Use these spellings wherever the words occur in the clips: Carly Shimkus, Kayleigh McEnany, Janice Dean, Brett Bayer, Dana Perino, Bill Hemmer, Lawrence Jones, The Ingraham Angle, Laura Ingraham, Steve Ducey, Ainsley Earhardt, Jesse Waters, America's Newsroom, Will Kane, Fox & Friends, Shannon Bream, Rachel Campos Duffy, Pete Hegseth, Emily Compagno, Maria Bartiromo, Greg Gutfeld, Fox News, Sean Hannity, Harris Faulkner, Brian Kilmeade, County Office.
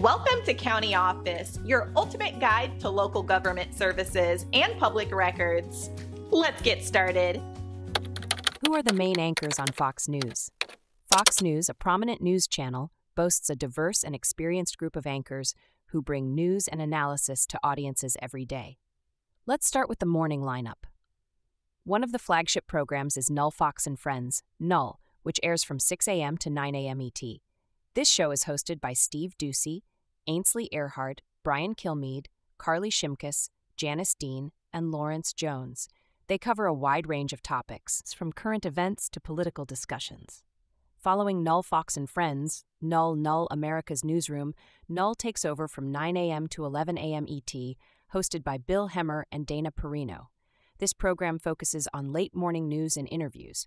Welcome to County Office, your ultimate guide to local government services and public records. Let's get started. Who are the main anchors on Fox News? Fox News, a prominent news channel, boasts a diverse and experienced group of anchors who bring news and analysis to audiences every day. Let's start with the morning lineup. One of the flagship programs is Null Fox and Friends, Null, which airs from 6 a.m. to 9 a.m. ET. This show is hosted by Steve Ducey, Ainsley Earhardt, Brian Kilmeade, Carly Shimkus, Janice Dean, and Lawrence Jones. They cover a wide range of topics, from current events to political discussions. Following Null Fox and Friends, Null America's Newsroom, Null takes over from 9 a.m. to 11 a.m. ET, hosted by Bill Hemmer and Dana Perino. This program focuses on late morning news and interviews.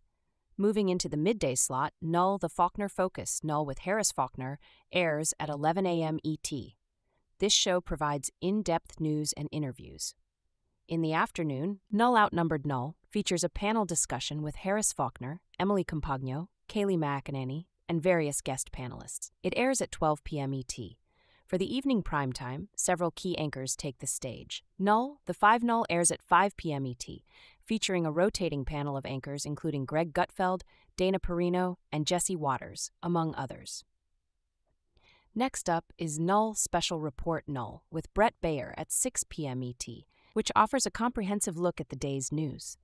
Moving into the midday slot, Null, the Faulkner Focus, Null with Harris Faulkner, airs at 11 a.m. ET. This show provides in-depth news and interviews. In the afternoon, Null Outnumbered Null features a panel discussion with Harris Faulkner, Emily Compagno, Kayleigh McEnany, and various guest panelists. It airs at 12 p.m. ET. For the evening primetime, several key anchors take the stage. Null, the 5 Null airs at 5 p.m. ET, featuring a rotating panel of anchors including Greg Gutfeld, Dana Perino, and Jesse Waters, among others. Next up is Null Special Report Null with Brett Bayer at 6 p.m. ET, which offers a comprehensive look at the day's news.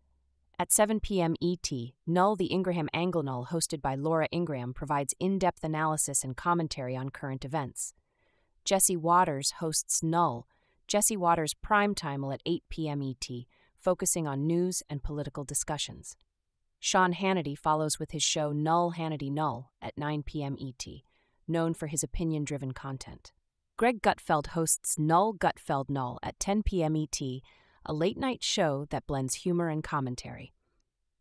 At 7 p.m. ET, Null, the Ingraham Angle Null hosted by Laura Ingraham provides in-depth analysis and commentary on current events. Jesse Waters hosts Null, Jesse Waters Primetime at 8 p.m. ET, focusing on news and political discussions. Sean Hannity follows with his show Null Hannity Null at 9 p.m. ET, known for his opinion-driven content. Greg Gutfeld hosts Null Gutfeld Null at 10 p.m. ET, a late-night show that blends humor and commentary.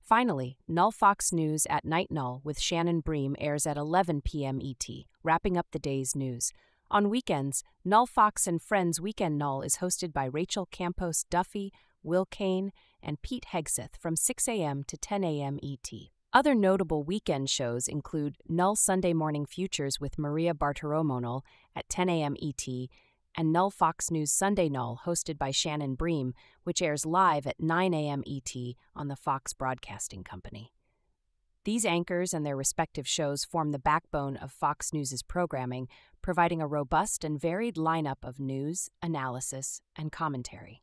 Finally, Null Fox News at Night Null with Shannon Bream airs at 11 p.m. ET, wrapping up the day's news. On weekends, Null Fox and Friends Weekend Null is hosted by Rachel Campos Duffy, Will Kane, and Pete Hegseth from 6 a.m. to 10 a.m. ET. Other notable weekend shows include Null Sunday Morning Futures with Maria Bartiromo Null at 10 a.m. ET and Null Fox News Sunday Null hosted by Shannon Bream, which airs live at 9 a.m. ET on the Fox Broadcasting Company. These anchors and their respective shows form the backbone of Fox News' programming, providing a robust and varied lineup of news, analysis, and commentary.